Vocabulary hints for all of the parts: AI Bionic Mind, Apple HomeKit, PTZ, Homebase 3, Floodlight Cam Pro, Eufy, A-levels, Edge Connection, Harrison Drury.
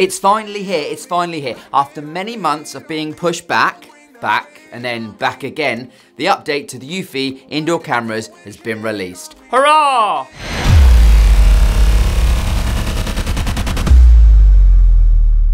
It's finally here, it's finally here. After many months of being pushed back, and then back again, the update to the Eufy indoor cameras has been released. Hurrah!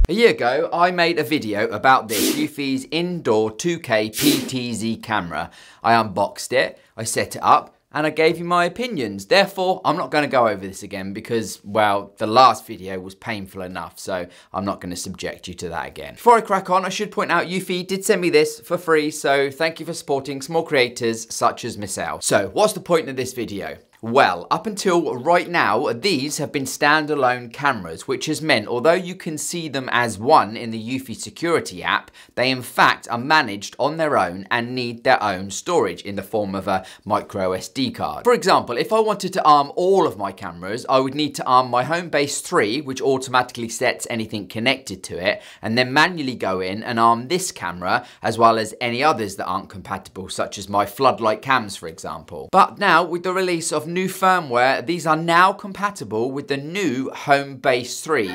A year ago, I made a video about this Eufy's indoor 2K PTZ camera. I unboxed it, I set it up, and I gave you my opinions. Therefore, I'm not gonna go over this again because, well, the last video was painful enough, so I'm not gonna subject you to that again. Before I crack on, I should point out Eufy did send me this for free, so thank you for supporting small creators such as myself. So, what's the point of this video? Well, up until right now, these have been standalone cameras, which has meant although you can see them as one in the Eufy security app, they in fact are managed on their own and need their own storage in the form of a micro SD card. For example, if I wanted to arm all of my cameras, I would need to arm my Homebase 3, which automatically sets anything connected to it, and then manually go in and arm this camera, as well as any others that aren't compatible, such as my floodlight cams, for example. But now, with the release of new firmware, these are now compatible with the new Homebase 3.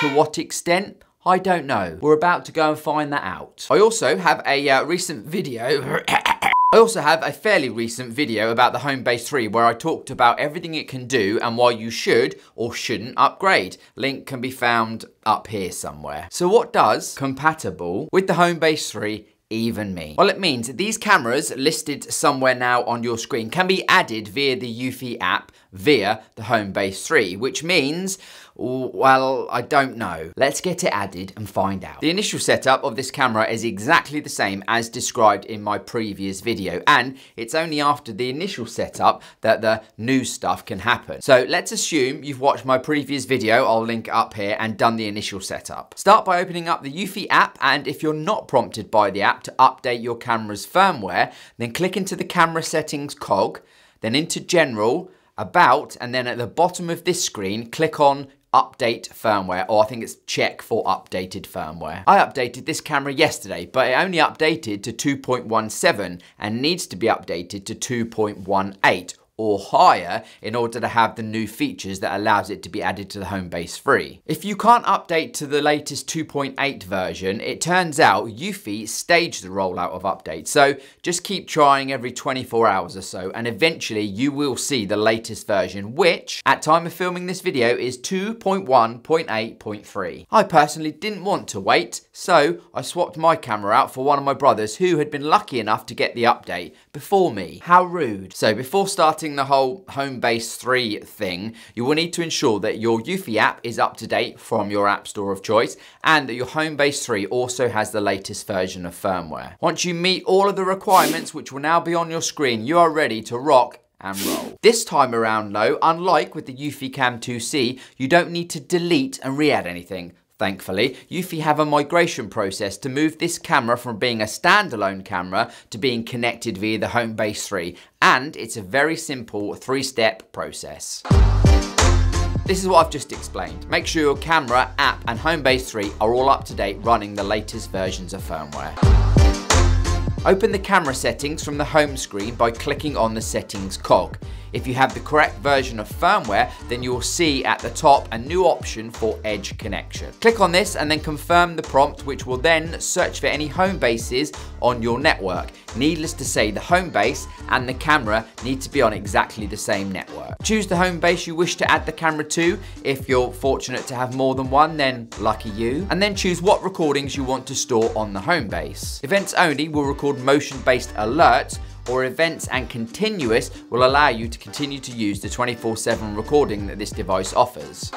To what extent? I don't know. We're about to go and find that out. I also have a fairly recent video about the Homebase 3 where I talked about everything it can do and why you should or shouldn't upgrade. Link can be found up here somewhere. So what does compatible with the Homebase 3 even mean? Well, it means these cameras listed somewhere now on your screen can be added via the Eufy app via the Homebase 3, which means, well, I don't know. Let's get it added and find out. The initial setup of this camera is exactly the same as described in my previous video, and it's only after the initial setup that the new stuff can happen. So let's assume you've watched my previous video, I'll link up here, and done the initial setup. Start by opening up the Eufy app, and if you're not prompted by the app to update your camera's firmware, then click into the camera settings cog, then into general, about, and then at the bottom of this screen, click on update firmware, or I think it's check for updated firmware. I updated this camera yesterday, but it only updated to 2.17 and needs to be updated to 2.18 or higher in order to have the new features that allows it to be added to the Homebase 3. If you can't update to the latest 2.8 version, it turns out Eufy staged the rollout of updates, so just keep trying every 24 hours or so, and eventually you will see the latest version, which, at time of filming this video, is 2.1.8.3. I personally didn't want to wait, so I swapped my camera out for one of my brothers who had been lucky enough to get the update before me. How rude. So before starting the whole Homebase 3 thing, you will need to ensure that your Eufy app is up to date from your app store of choice and that your Homebase 3 also has the latest version of firmware. Once you meet all of the requirements, which will now be on your screen, you are ready to rock and roll. This time around though, unlike with the Eufy Cam 2C, you don't need to delete and re-add anything. Thankfully, Eufy have a migration process to move this camera from being a standalone camera to being connected via the Homebase 3, and it's a very simple three-step process. This is what I've just explained. Make sure your camera, app, and Homebase 3 are all up to date running the latest versions of firmware. Open the camera settings from the home screen by clicking on the settings cog. If you have the correct version of firmware, then you'll see at the top a new option for Edge Connection. Click on this and then confirm the prompt, which will then search for any home bases on your network. Needless to say, the home base and the camera need to be on exactly the same network. Choose the home base you wish to add the camera to. If you're fortunate to have more than one, then lucky you. And then choose what recordings you want to store on the home base. Events only will record motion-based alerts, or events and continuous will allow you to continue to use the 24/7 recording that this device offers.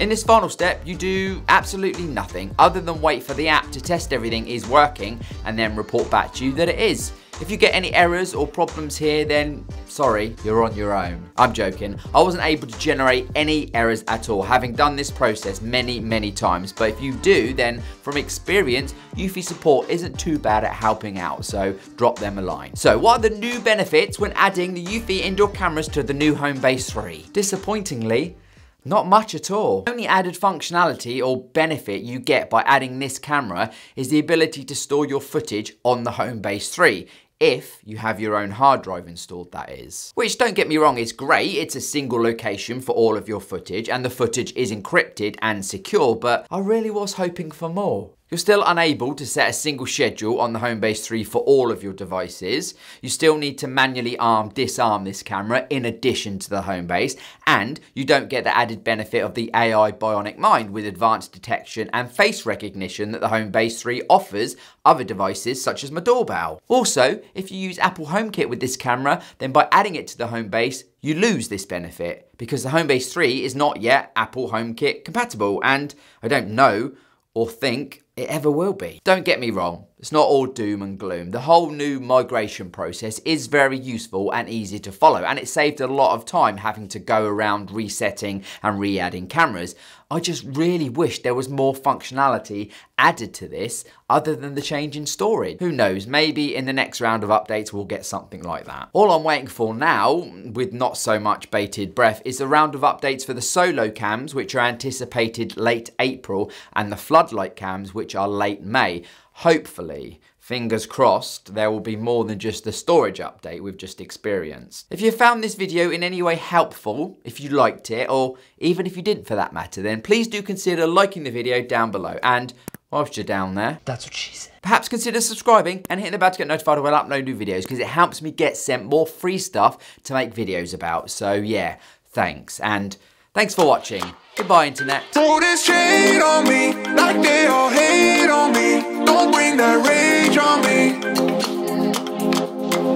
In this final step, you do absolutely nothing other than wait for the app to test everything is working and then report back to you that it is. If you get any errors or problems here, then sorry, you're on your own. I'm joking. I wasn't able to generate any errors at all, having done this process many, many times. But if you do, then from experience, Eufy support isn't too bad at helping out, so drop them a line. So what are the new benefits when adding the Eufy indoor cameras to the new Homebase 3? Disappointingly, not much at all. The only added functionality or benefit you get by adding this camera is the ability to store your footage on the Homebase 3. if you have your own hard drive installed, that is. Which, don't get me wrong, is great. It's a single location for all of your footage and the footage is encrypted and secure, but I really was hoping for more. You're still unable to set a single schedule on the Homebase 3 for all of your devices. You still need to manually disarm this camera in addition to the Homebase, and you don't get the added benefit of the AI Bionic Mind with advanced detection and face recognition that the Homebase 3 offers other devices such as my doorbell. Also, if you use Apple HomeKit with this camera, then by adding it to the Homebase, you lose this benefit because the Homebase 3 is not yet Apple HomeKit compatible, and I don't know or think it ever will be. Don't get me wrong, it's not all doom and gloom. The whole new migration process is very useful and easy to follow, and it saved a lot of time having to go around resetting and re-adding cameras. I just really wish there was more functionality added to this other than the change in storage. Who knows, maybe in the next round of updates we'll get something like that. All I'm waiting for now, with not so much bated breath, is the round of updates for the solo cams, which are anticipated late April, and the floodlight cams, which are late May. Hopefully, fingers crossed, there will be more than just the storage update we've just experienced. If you found this video in any way helpful, if you liked it, or even if you didn't for that matter, then please do consider liking the video down below. And whilst you're down there, that's what she said, perhaps consider subscribing and hitting the bell to get notified when I upload new videos, because it helps me get sent more free stuff to make videos about. So yeah, thanks. And thanks for watching. Goodbye, internet. Throw this shade on me, like they all hate on me. Don't bring that rage on me.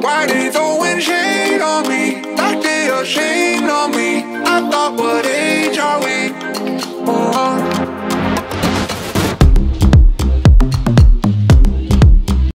Why they throwing shade on me?